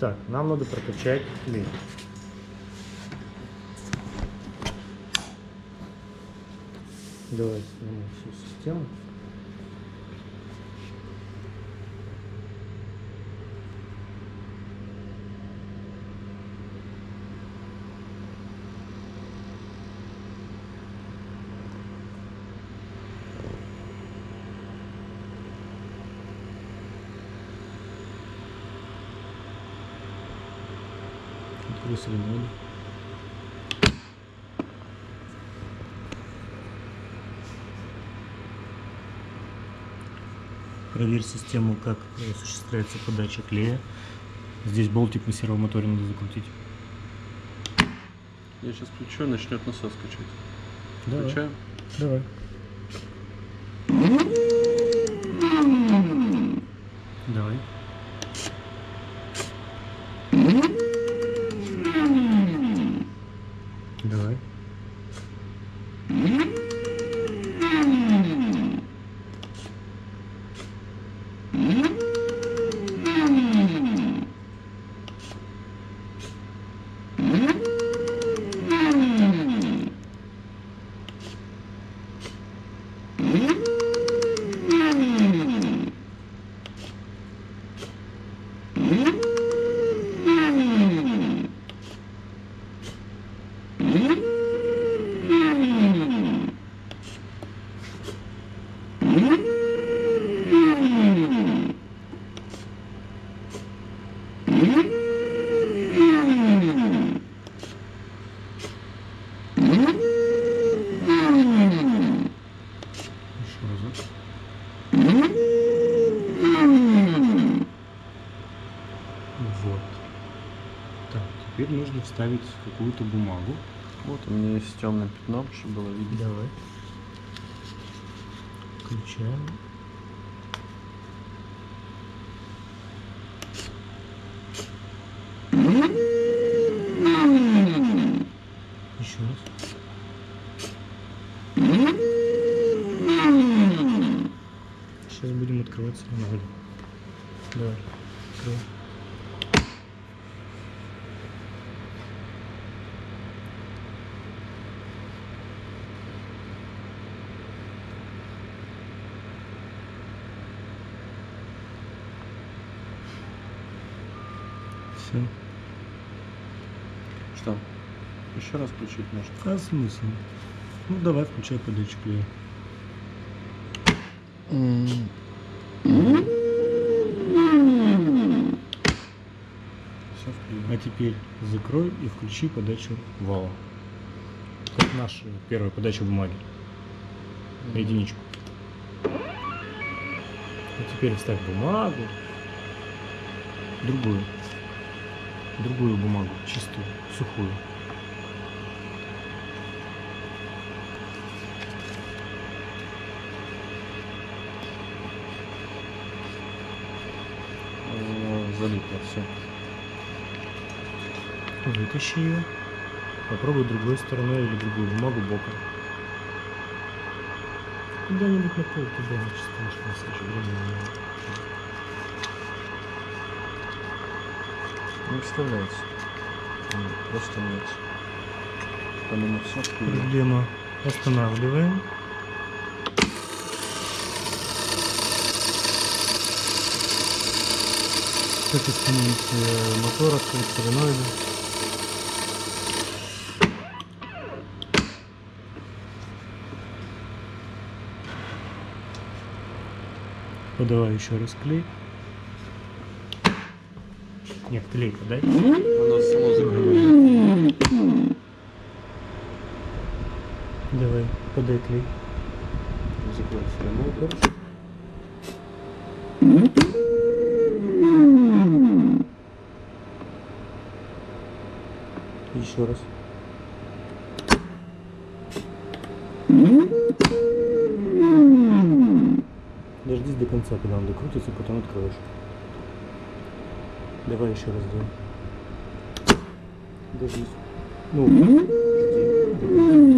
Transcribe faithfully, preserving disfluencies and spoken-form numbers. Так, нам надо прокачать клей. Давайте снимем всю систему. Проверь систему, как осуществляется подача клея. Здесь болтик на сервомоторе надо закрутить. Я сейчас включу, начнет насос качать. Давай. Включаем? Давай. Давай. Давай. Вставить какую-то бумагу. Вот у меня есть темное пятно, чтобы было видно. Давай. Включаем. Еще раз. Сейчас будем открывать сервоматор. Давай. Открывай. Что? Еще раз включить можно? А смысл? Ну давай включай подачу клея. Все вклеено. А теперь закрой и включи подачу вала. Как наша первая подача бумаги. На единичку. А теперь вставь бумагу. Другую. Другую бумагу, чистую, сухую. Залипло все. Вытащи ее. Попробуй другой стороной или другую бумагу боком. Куда-нибудь на пол туда, значит, страшно. Не вставляется. Просто нет. По-моему, все вклеено. Проблема. Останавливаем. Как изменить мотор, открыть соленоиды. Подавай еще раз клей. Нет, клей-то, да? У нас само закрывается. Давай, подай клей. Закрой френотор. Еще раз. Дождись до конца, когда он докрутится, потом откроешь. Давай еще раз сделаем. Дождись. Ну, жди.